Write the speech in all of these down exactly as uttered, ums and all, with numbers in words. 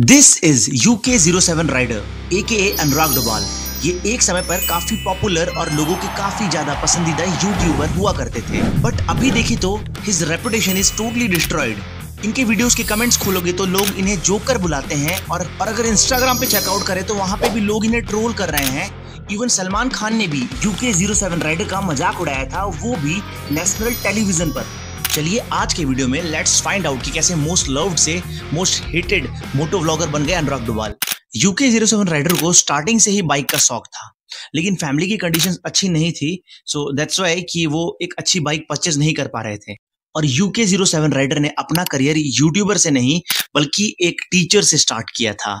This is you K zero seven rider ए के ए अनुराग डोभाल। ये एक समय पर काफी पॉपुलर और लोगों के काफी ज्यादा पसंदीदा यूट्यूबर हुआ करते थे, बट अभी देखिए तो his reputation is totally destroyed. इनके वीडियोस के कमेंट्स खोलोगे तो लोग इन्हें जोकर बुलाते हैं, और पर अगर इंस्टाग्राम पे चेकआउट करें तो वहाँ पे भी लोग इन्हें ट्रोल कर रहे हैं। इवन सलमान खान ने भी you K zero seven rider का मजाक उड़ाया था, वो भी नेशनल टेलीविजन पर। चलिए आज के वीडियो में लेट्स फाइंड आउट कि कैसे मोस्ट लव्ड से मोस्ट हेटेड मोटो व्लॉगर बन गए Anurag Doval. You K zero seven rider को स्टार्टिंग से ही बाइक का शौक था, लेकिन फैमिली की कंडीशंस अच्छी नहीं थी, सो दैट्स व्हाई कि वो एक अच्छी बाइक परचेज नहीं कर पा रहे थे। और you K zero seven rider ने अपना करियर यूट्यूबर से नहीं बल्कि एक टीचर से स्टार्ट किया था।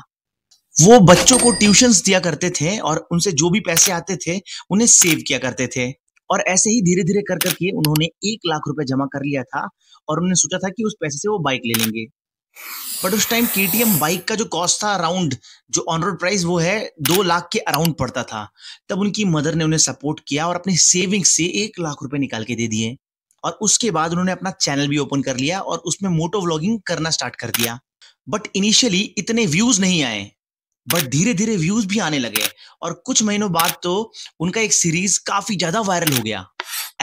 वो बच्चों को ट्यूशंस दिया करते थे और उनसे जो भी पैसे आते थे उन्हें सेव किया करते थे, और ऐसे ही धीरे धीरे कर करके उन्होंने एक लाख रुपए जमा कर लिया था, और उन्होंने सोचा था कि उस पैसे से वो बाइक ले लेंगे। बट उस टाइम के टी एम बाइक का जो कॉस्ट था अराउंड, जो ऑन रोड प्राइस, वो है दो लाख के अराउंड पड़ता था। तब उनकी मदर ने उन्हें सपोर्ट किया और अपनी सेविंग से एक लाख रुपए निकाल के दे दिए, और उसके बाद उन्होंने अपना चैनल भी ओपन कर लिया और उसमें मोटो व्लॉगिंग करना स्टार्ट कर दिया। बट इनिशियली इतने व्यूज नहीं आए, बट धीरे धीरे व्यूज भी आने लगे, और कुछ महीनों बाद तो उनका एक सीरीज काफी ज्यादा वायरल हो गया।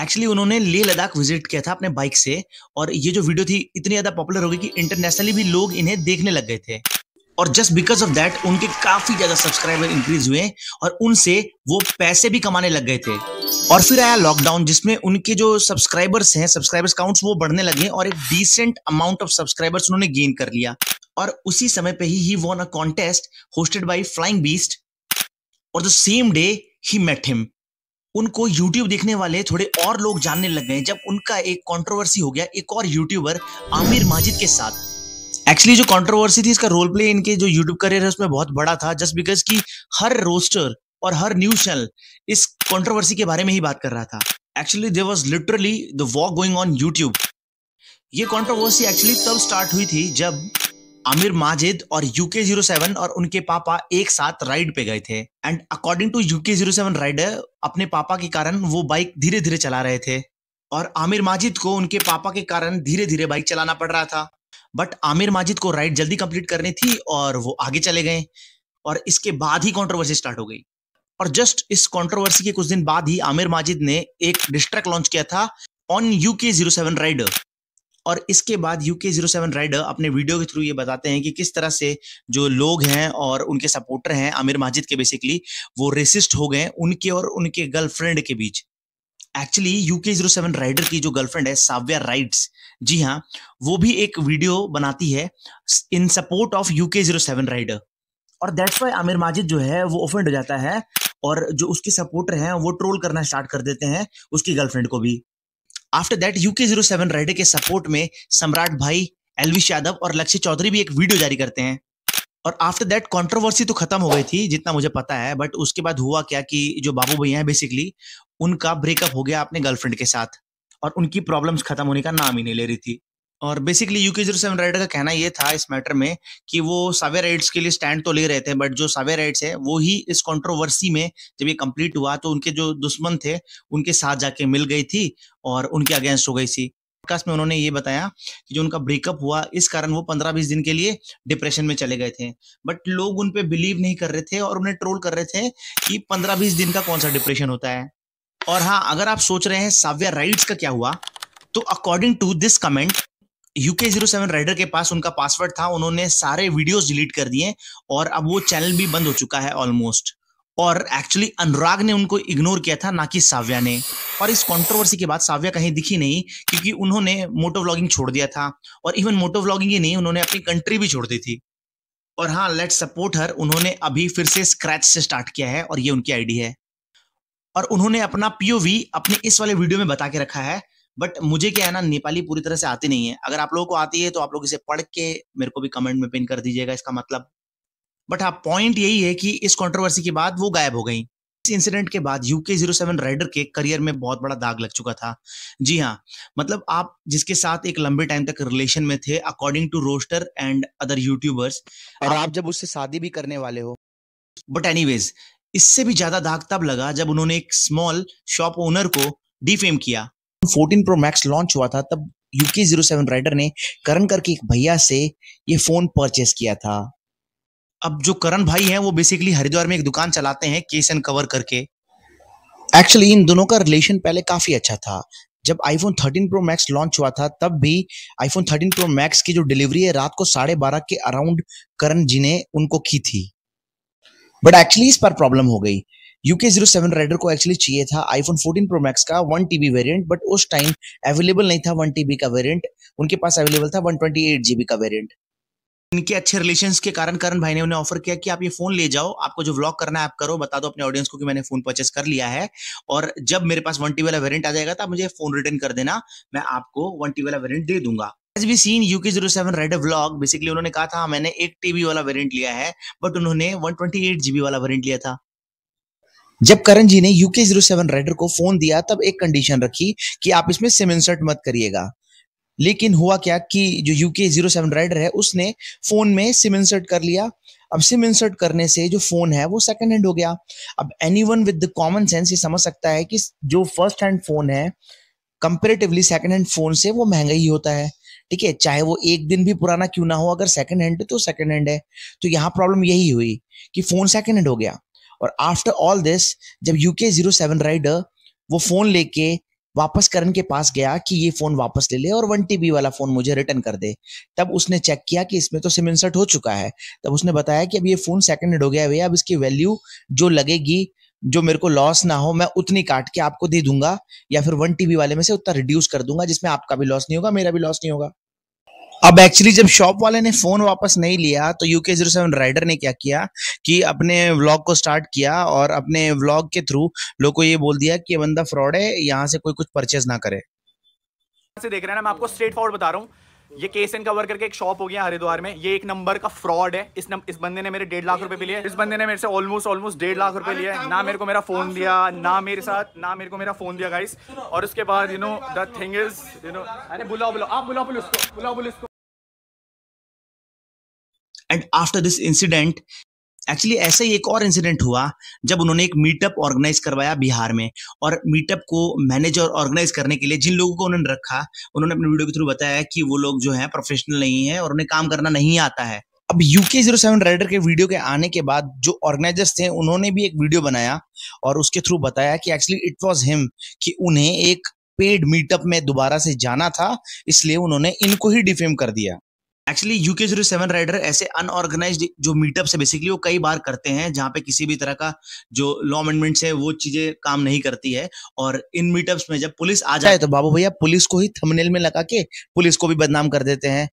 एक्चुअली उन्होंने लेह लद्दाख विजिट किया था अपने बाइक से, और ये जो वीडियो थी इतनी ज्यादा पॉपुलर हो गई कि इंटरनेशनली भी लोग इन्हें देखने लग गए थे, और जस्ट बिकॉज ऑफ दैट उनके काफी ज्यादा सब्सक्राइबर इंक्रीज हुए और उनसे वो पैसे भी कमाने लग गए थे। और फिर आया लॉकडाउन, जिसमें उनके जो सब्सक्राइबर्स हैं, सब्सक्राइबर्स काउंट्स, वो बढ़ने लगे और एक डिसेंट अमाउंट ऑफ सब्सक्राइबर्स उन्होंने गेन कर लिया। और उसी समय पे ही ही won a contest hosted by Flying Beast, और द सेम डे ही मेट हिम। उनको यूट्यूब देखने वाले थोड़े और लोग जानने लग गए जब उनका एक कंट्रोवर्सी हो गया एक और यूट्यूबर आमिर माजिद के साथ। एक्चुअली जो कंट्रोवर्सी थी, इसका रोल प्ले इनके जो यूट्यूब करियर है उसमें बहुत बड़ा था, जस्ट बिकॉज की हर रोस्टर और हर न्यूज चैनल इस कंट्रोवर्सी के बारे में ही बात कर रहा था। Actually there was literally the war going on YouTube. ये कंट्रोवर्सी एक्चुअली तब स्टार्ट हुई थी जब आमिर माजिद और यू के ज़ीरो सेवन और उनके पापा एक साथ राइड पे गए थे, and according to U K zero seven rider अपने पापा के कारण वो बाइक धीरे धीरे चला रहे थे, और आमिर माजिद को उनके पापा के कारण धीरे धीरे बाइक चलाना पड़ रहा था। बट आमिर माजिद को राइड जल्दी कंप्लीट करनी थी और वो आगे चले गए, और इसके बाद ही कंट्रोवर्सी स्टार्ट हो गई। और जस्ट इस कंट्रोवर्सी के कुछ दिन बाद ही आमिर माजिद ने एक डिस्ट्रैक्ट लॉन्च किया था on U K zero seven rider, और इसके बाद U K zero seven rider अपने वीडियो के थ्रू ये बताते हैं कि किस तरह से जो लोग हैं और उनके सपोर्टर हैं आमिर माजिद के, बेसिकली वो रेसिस्ट हो गए उनके और उनके गर्लफ्रेंड के बीच। Actually U K zero seven rider की जो गर्लफ्रेंड है साव्या राइड्स, जी हाँ, वो भी एक वीडियो बनाती है in support of U K zero seven rider, और दैट्स वाई आमिर माजिद जो है वो ऑफेंड हो जाता है, और जो उसके सपोर्टर हैं वो ट्रोल करना स्टार्ट कर देते हैं उसकी गर्लफ्रेंड को भी। After that U K zero seven rider के सपोर्ट में सम्राट भाई, एल्विश यादव और लक्ष्य चौधरी भी एक वीडियो जारी करते हैं, और आफ्टर दैट कंट्रोवर्सी तो खत्म हो गई थी जितना मुझे पता है। बट उसके बाद हुआ क्या कि जो बाबू भैया हैं बेसिकली उनका ब्रेकअप हो गया अपने गर्लफ्रेंड के साथ, और उनकी प्रॉब्लम्स खत्म होने का नाम ही नहीं ले रही थी। और basically U K zero seven rider का कहना यह था इस मैटर में कि वो साव्या राइड्स के लिए स्टैंड तो ले रहे थे, बट जो साव्या राइड्स है वो ही इस कंट्रोवर्सी में जब ये कंप्लीट हुआ तो उनके जो दुश्मन थे उनके साथ जाके मिल गई थी और उनके अगेंस्ट हो गई थी। पॉडकास्ट में उन्होंने ये बताया कि जो उनका ब्रेकअप हुआ इस कारण वो पंद्रह बीस दिन के लिए डिप्रेशन में चले गए थे, बट लोग उन पर बिलीव नहीं कर रहे थे और उन्हें ट्रोल कर रहे थे कि पंद्रह बीस दिन का कौन सा डिप्रेशन होता है। और हाँ, अगर आप सोच रहे हैं साव्या राइड्स का क्या हुआ, तो according to this comment U K zero seven rider के पास उनका पासवर्ड था, उन्होंने सारे वीडियोस डिलीट कर दिए और अब वो चैनल भी बंद हो चुका है ऑलमोस्ट। और एक्चुअली अनुराग ने उनको इग्नोर किया था, ना कि साव्या ने। और इस कंट्रोवर्सी के बाद साव्या कहीं दिखी नहीं, क्योंकि उन्होंने मोटो व्लॉगिंग छोड़ दिया था, और इवन मोटो व्लॉगिंग ही नहीं, उन्होंने अपनी कंट्री भी छोड़ दी थी। और हाँ, लेट्स सपोर्ट हर, उन्होंने अभी फिर से स्क्रैच से स्टार्ट किया है और ये उनकी आईडी है, और उन्होंने अपना पीओवी अपने इस वाले वीडियो में बता के रखा है। बट मुझे क्या है ना, नेपाली पूरी तरह से आती नहीं है। अगर आप लोगों को आती है तो आप लोग इसे पढ़ के मेरे को भी कमेंट में पिन कर दीजिएगा इसका मतलब। बट हाँ, पॉइंट यही है कि इस कंट्रोवर्सी के बाद वो गायब हो गई। इस इंसिडेंट के बाद U K zero seven rider के करियर में बहुत बड़ा दाग लग चुका था। जी हाँ, मतलब आप जिसके साथ एक लंबे टाइम तक रिलेशन में थे according to roaster and other YouTubers, और आप जब उससे शादी भी करने वाले हो। बट एनीवेज, इससे भी ज्यादा दाग तब लगा जब उन्होंने एक स्मॉल शॉप ओनर को डिफेम किया। फोर्टीन प्रो मैक्स लॉन्च हुआ था, तब you K zero seven rider ने करन करके एक भैया से ये फोन परचेस किया था, अब जो करण भाई हैं वो बेसिकली हरिद्वार में एक दुकान चलाते हैं केस एंड कवर करके। एक्चुअली इन दोनों का रिलेशन पहले काफी अच्छा था। जब iPhone thirteen pro max launch हुआ था तब भी आईफोन थर्टीन प्रो मैक्स की जो डिलीवरी है रात को साढ़े बारह के अराउंड करण जी ने उनको की थी, बट एक्चुअली इस पर प्रॉब्लम हो गई। U K zero seven rider को एक्चुअली चाहिए था आईफोन फोर्टीन प्रो मैक्स का वन टीबी वेरिएंट, बट उस टाइम अवेलेबल नहीं था वन टीबी का वेरिएंट, उनके पास अवेलेबल था वन ट्वेंटी एट जीबी का वेरिएंट। इनके अच्छे रिलेशंस के कारण करण भाई ने उन्हें ऑफर किया कि आप ये फोन ले जाओ, आपको जो व्लॉग करना है आप करो, बता दो अपने ऑडियंस को कि मैंने फोन परचेस कर लिया है और जब मेरे पास वन टी वाला वेरिएंट आ जाएगा तो आप मुझे फोन रिटर्न कर देना, मैं आपको वन टी वाला वेरिएंट दे दूंगा। As we seen U K zero seven Rider vlog, basically उन्होंने कहा था मैंने एक टीबी वाला वेरिएंट लिया है, बट उन्होंने वन ट्वेंटी एट जीबी वाला वेरिएंट लिया था। जब करण जी ने U K zero seven rider को फोन दिया तब एक कंडीशन रखी कि आप इसमें सिम इंसर्ट मत करिएगा, लेकिन हुआ क्या कि जो you K zero seven rider है उसने फोन में सिम इंसर्ट कर लिया। अब सिम इंसर्ट करने से जो फोन है वो सेकंड हैंड हो गया। अब anyone with the common sense ये समझ सकता है कि जो फर्स्ट हैंड फोन है कंपेरेटिवली सेकंड हैंड फोन से वो महंगा ही होता है, ठीक है, चाहे वो एक दिन भी पुराना क्यों ना हो, अगर सेकंड हैंड है तो सेकंड हैंड है। तो यहाँ प्रॉब्लम यही हुई कि फोन सेकंड हैंड हो गया और आफ्टर ऑल दिस जब U K zero seven rider वो फोन लेके वापस करण के पास गया कि ये फोन वापस ले ले और वन टीबी वाला फोन मुझे रिटर्न कर दे, तब उसने चेक किया कि इसमें तो सिम इंसर्ट हो चुका है। तब उसने बताया कि अब ये फोन सेकंड हैंड हो गया है भैया, अब इसकी वैल्यू जो लगेगी, जो मेरे को लॉस ना हो, मैं उतनी काट के आपको दे दूंगा या फिर वन टीबी वाले में से उतना रिड्यूस कर दूंगा जिसमें आपका भी लॉस नहीं होगा, मेरा भी लॉस नहीं होगा। अब एक्चुअली जब शॉप वाले ने फोन वापस नहीं लिया तो you K zero seven rider ने क्या किया कि अपने व्लॉग को स्टार्ट किया और अपने व्लॉग के थ्रू लोगों को ये बोल दिया कि ये बंदा फ्रॉड है, यहाँ से कोई कुछ परचेज ना करे। से देख रहे हैं ना, मैं आपको स्ट्रेट फॉरवर्ड बता रहा हूँ, ये केस एंड कवर करके एक शॉप हो गया हरिद्वार में, ये एक नंबर का फ्रॉड है। इस नम, इस बंदे ने मेरे डेढ़ लाख रुपए लिए, इस बंदे ने मेरे से ऑलमोस्ट ऑलमोस्ट डेढ़ लाख रुपए लिए, ना मेरे को मेरा फोन दिया, ना मेरे साथ ना मेरे को मेरा फोन दिया गाइस। और उसके बाद you know the thing is you know अरे बुलाओ बुलाओ आप बुलाओ पुलिस को बुलाओ पुलिस को and after this incident actually ऐसा ही एक और इंसिडेंट हुआ जब उन्होंने एक मीटअप ऑर्गेनाइज करवाया बिहार में, और मीटअप को मैनेज और ऑर्गेनाइज करने के लिए जिन लोगों को उन्होंने रखा उन्होंने अपने वीडियो के थ्रू बताया कि वो लोग जो है प्रोफेशनल नहीं है और उन्हें काम करना नहीं आता है। अब U K zero seven rider के वीडियो के आने के बाद जो ऑर्गेनाइजर्स थे उन्होंने भी एक वीडियो बनाया और उसके थ्रू बताया कि एक्चुअली इट वॉज हिम, कि उन्हें एक पेड मीटअप में दोबारा से जाना था इसलिए उन्होंने इनको ही डिफेम कर दिया। Actually U K zero seven rider ऐसे अनऑर्गेनाइज्ड जो मीटअप्स है बेसिकली वो कई बार करते हैं जहाँ पे किसी भी तरह का जो लॉ अमेंडमेंट्स है वो चीजें काम नहीं करती है, और इन मीटअप्स में जब पुलिस आ जाए तो बाबू भैया पुलिस को ही थंबनेल में लगा के पुलिस को भी बदनाम कर देते हैं।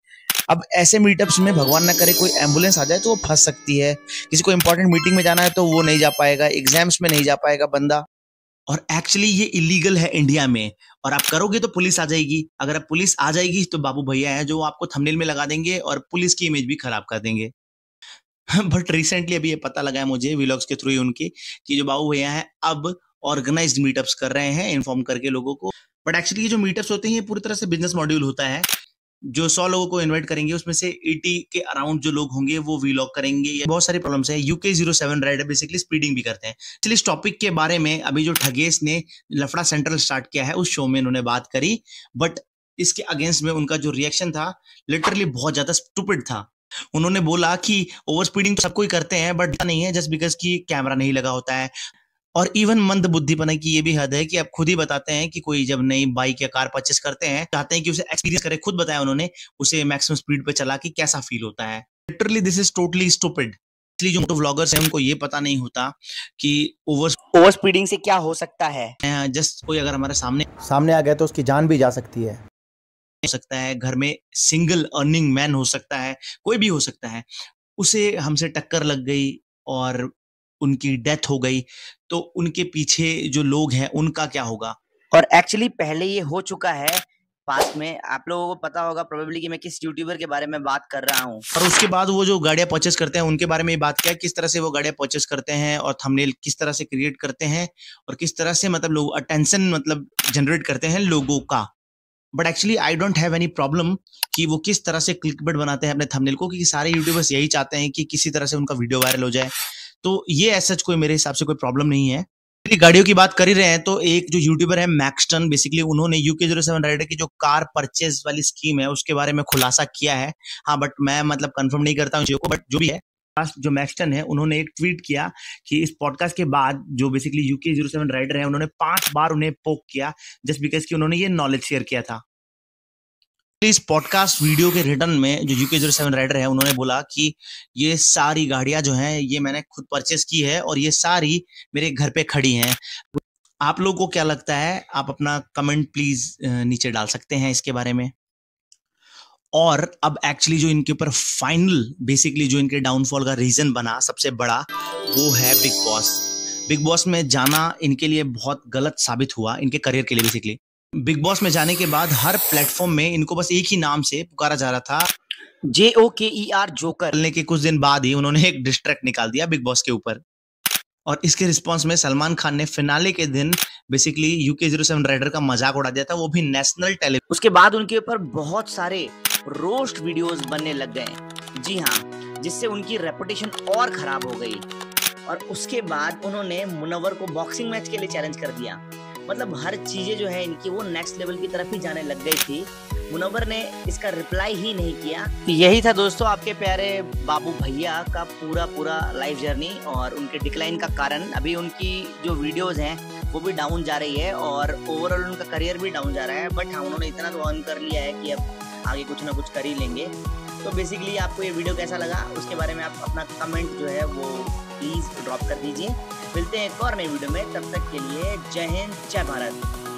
अब ऐसे मीटअप्स में भगवान ना करे कोई एम्बुलेंस आ जाए तो वो फंस सकती है, किसी को इंपॉर्टेंट मीटिंग में जाना है तो वो नहीं जा पाएगा, एग्जाम्स में नहीं जा पाएगा बंदा। और एक्चुअली ये इलीगल है इंडिया में, और आप करोगे तो पुलिस आ जाएगी, अगर आप पुलिस आ जाएगी तो बाबू भैया हैं जो आपको थंबनेल में लगा देंगे और पुलिस की इमेज भी खराब कर देंगे। बट रिसेंटली अभी ये पता लगा है मुझे व्लॉग्स के थ्रू ही उनके कि जो बाबू भैया हैं अब ऑर्गेनाइज्ड मीटअप्स कर रहे हैं इन्फॉर्म करके लोगों को। बट एक्चुअली ये जो मीटअप्स होते हैं ये पूरी तरह से बिजनेस मॉड्यूल होता है, जो सौ लोगों को इन्वाइट करेंगे उसमें से अस्सी के अराउंड जो लोग होंगे वो व्लॉग करेंगे। ये बहुत सारी प्रॉब्लम्स है। U K zero seven rider basically speeding भी करते हैं। इसलिए इस टॉपिक के बारे में अभी जो ठगेश ने लफड़ा सेंट्रल स्टार्ट किया है उस शो में इन्होंने बात करी, बट इसके अगेंस्ट में उनका जो रिएक्शन था लिटरली बहुत ज्यादा स्टूपिड था। उन्होंने बोला कि ओवर स्पीडिंग तो सबको ही करते हैं बट नहीं है जस्ट बिकॉज की कैमरा नहीं लगा होता है, और इवन मंद बुद्धिपना की ये भी हद है कि आप खुद ही बताते हैं कि कोई जब नई बाइक या कार परचेस करते हैं चाहते हैं कि उसे एक्सपीरियंस करे, खुद बताया उन्होंने उसे मैक्सिमम स्पीड पे चला के कैसा फील होता है। Literally this is totally stupid. इसलिए जो मोटो व्लॉगर्स हैं उनको ये पता नहीं होता कि ओवर ओवर स्पीडिंग से क्या हो सकता है, जस्ट कोई अगर हमारे सामने सामने आ गया तो उसकी जान भी जा सकती है, हो सकता है घर में सिंगल अर्निंग मैन हो सकता है, कोई भी हो सकता है, उसे हमसे टक्कर लग गई और उनकी डेथ हो गई तो उनके पीछे जो लोग हैं उनका क्या होगा। और एक्चुअली पहले ये हो चुका है पास्ट में, आप लोगों को पता होगा प्रोबेबली कि मैं किस यूट्यूबर के बारे में बात कर रहा हूँ। और उसके बाद वो जो गाड़ियाँ परचेस करते हैं उनके बारे में बात किया, किस तरह से वो गाड़ियाँ परचेस करते हैं और थंबनेल किस तरह से क्रिएट करते हैं और किस तरह से मतलब लोग अटेंशन मतलब जनरेट करते हैं लोगों का। But actually I don't have any problem कि वो किस तरह से क्लिकबेट बनाते हैं अपने थंबनेल को, क्योंकि सारे यूट्यूबर्स यही चाहते हैं कि किसी तरह से उनका वीडियो वायरल हो जाए, तो ये ऐसा कोई मेरे हिसाब से कोई प्रॉब्लम नहीं है। गाड़ियों की बात कर ही रहे हैं तो एक जो यूट्यूबर है मैक्सटन, बेसिकली उन्होंने U K zero seven rider की जो कार परचेज वाली स्कीम है उसके बारे में खुलासा किया है। हाँ बट मैं मतलब कंफर्म नहीं करता हूँ, बट जो भी है जो मैक्सटन है उन्होंने एक ट्वीट किया कि इस पॉडकास्ट के बाद जो basically U K zero seven rider है उन्होंने पांच बार उन्हें पोक किया जस्ट बिकॉज कि उन्होंने ये नॉलेज शेयर किया था। इस पॉडकास्ट वीडियो के रिटर्न में जो you K zero seven rider है उन्होंने बोला कि ये सारी गाड़ियां जो हैं ये मैंने खुद परचेस की है और ये सारी मेरे घर पे खड़ी हैं। आप लोगों को क्या लगता है? आप अपना कमेंट प्लीज नीचे डाल सकते हैं इसके बारे में। और अब एक्चुअली जो इनके ऊपर फाइनल बेसिकली जो इनके डाउनफॉल का रीजन बना सबसे बड़ा वो है बिग बॉस। बिग बॉस में जाना इनके लिए बहुत गलत साबित हुआ इनके करियर के लिए। बेसिकली बिग बॉस में जाने के बाद हर प्लेटफॉर्म में इनको बस एक ही नाम से पुकारा जा रहा था, जे ओ के ई आर जोकर। लेने के कुछ दिन बाद ही उन्होंने एक डिस्ट्रैक्ट निकाल दिया बिग बॉस के ऊपर और इसके रिस्पॉन्स में सलमान खान ने फिनाले के दिन basically U K zero seven rider का मजाक उड़ा दिया था, वो भी नेशनल टेलीविजन। उसके बाद उनके ऊपर बहुत सारे रोस्ट वीडियोस बनने लग गए, जी हाँ, जिससे उनकी रेपुटेशन और खराब हो गई। और उसके बाद उन्होंने मुनव्वर को बॉक्सिंग मैच के लिए चैलेंज कर दिया। मतलब हर चीजें जो है इनकी वो नेक्स्ट लेवल की तरफ ही जाने लग गई थी। मुनव्वर ने इसका रिप्लाई ही नहीं किया। यही था दोस्तों आपके प्यारे बाबू भैया का पूरा पूरा लाइफ जर्नी और उनके डिक्लाइन का कारण। अभी उनकी जो वीडियोज हैं वो भी डाउन जा रही है और ओवरऑल उनका करियर भी डाउन जा रहा है। बट हाँ, उन्होंने इतना तो अर्न कर लिया है कि अब आगे कुछ ना कुछ कर ही लेंगे। तो बेसिकली आपको ये वीडियो कैसा लगा उसके बारे में आप अपना कमेंट जो है वो प्लीज़ ड्रॉप कर दीजिए। मिलते हैं एक और नई वीडियो में, तब तक के लिए जय हिंद जय भारत।